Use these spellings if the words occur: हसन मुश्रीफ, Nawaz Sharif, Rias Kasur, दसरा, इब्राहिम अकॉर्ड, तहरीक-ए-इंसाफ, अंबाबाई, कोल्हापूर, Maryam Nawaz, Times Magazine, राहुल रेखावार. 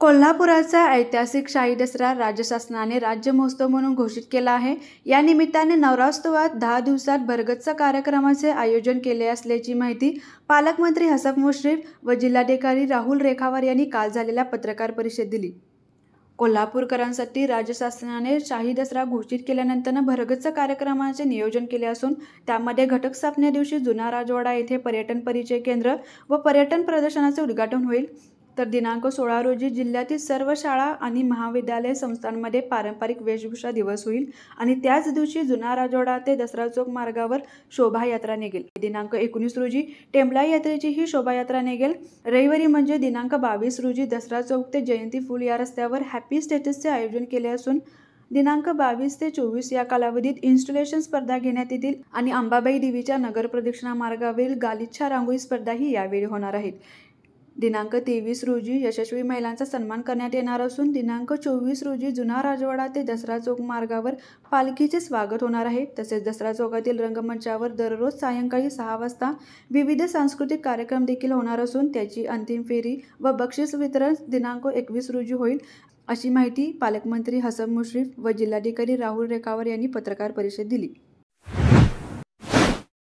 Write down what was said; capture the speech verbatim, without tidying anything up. कोल्हापुराचा ऐतिहासिक शाही दसरा राज्य शासनाने राज्य महोत्सव म्हणून घोषित केला आहे। या निमित्ताने नवरात्रोत्सवात दहा दिवसात भरगच्च कार्यक्रमाचे आयोजन केले असल्याची माहिती पालकमंत्री हसन मुश्रीफ व जिल्हाधिकारी राहुल रेखावार यांनी काल झालेल्या पत्रकार परिषदेत दिली। कोल्हापूरकरांसाठी राज्य शासनाने शाही दसरा घोषित केल्यानंतर भरगच्च कार्यक्रमाचे नियोजन केले असून त्यामध्ये घटक स्थापने दिवशी जुना राजवाडा येथे पर्यटन परिचय केंद्र व पर्यटन प्रदर्शनाचे उद्घाटन होईल। तर दिनांक सोळा रोजी जिल्ह्यातील सर्व शाळा आणि महाविद्यालय संस्थांमध्ये पारंपरिक वेशभूषा दिवस होईल आणि त्याच दिवशी जुना राजवाडा ते दसरा चौक मार्गावर शोभायात्रा निघेल। दिनांक एकोणीस रोजी टेंबला यात्रेची ही शोभायात्रा निघेल। रविवारी म्हणजे दिनांक बावीस रोजी दसरा चौक ते जयंती फूल या रस्त्यावर हॅपी स्टेटसचे आयोजन केले असून दिनांक बावीस ते चोवीस या कालावधीत इन्स्टॉलेशन स्पर्धा घेण्यात येतील आणि अंबाबाई देवीच्या नगर प्रदक्षिणा मार्गावरील गालिच्छा रांगोळी स्पर्धाही यावेळी होणार आहेत। दिनांक तेवीस रोजी यशस्वी महिलांचा सन्मान करण्यात येणार असून दिनांक चोवीस रोजी जुना राजवाडा ते दसरा चौक मार्गावर पालखीचे स्वागत होणार आहे। तसेच दसरा चौकातील रंगमंचावर दररोज सायंकाळी सहा वाजता विविध सांस्कृतिक कार्यक्रम देखील होणार असून त्याची अंतिम फेरी व बक्षीस वितरण दिनांक एकवीस रोजी होईल, अशी माहिती पालकमंत्री हसन मुश्रीफ व जिल्हाधिकारी राहुल रेखावार यांनी पत्रकार परिषदेत दिली।